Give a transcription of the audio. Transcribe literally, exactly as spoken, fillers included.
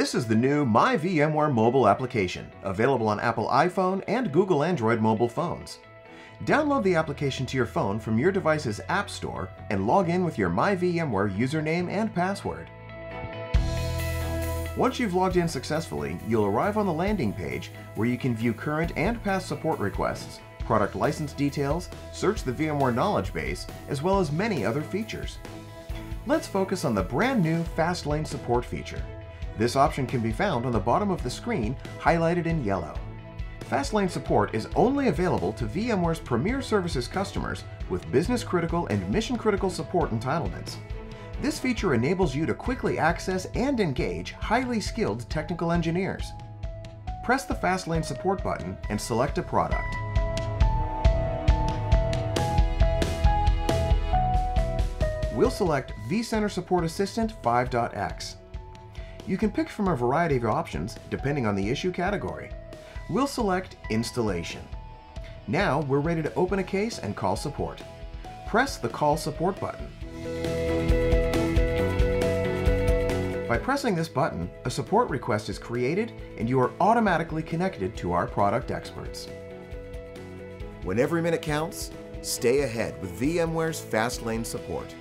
This is the new My VMware mobile application, available on Apple iPhone and Google Android mobile phones. Download the application to your phone from your device's App Store and log in with your My VMware username and password. Once you've logged in successfully, you'll arrive on the landing page where you can view current and past support requests, product license details, search the VMware knowledge base, as well as many other features. Let's focus on the brand new Fast Lane Support feature. This option can be found on the bottom of the screen, highlighted in yellow. Fast Lane Support is only available to VMware's Premier Services customers with business-critical and mission-critical support entitlements. This feature enables you to quickly access and engage highly skilled technical engineers. Press the Fast Lane Support button and select a product. We'll select vCenter Support Assistant five dot x. You can pick from a variety of options depending on the issue category. We'll select Installation. Now we're ready to open a case and call support. Press the Call Support button. By pressing this button, a support request is created and you are automatically connected to our product experts. When every minute counts, stay ahead with VMware's Fast Lane Support.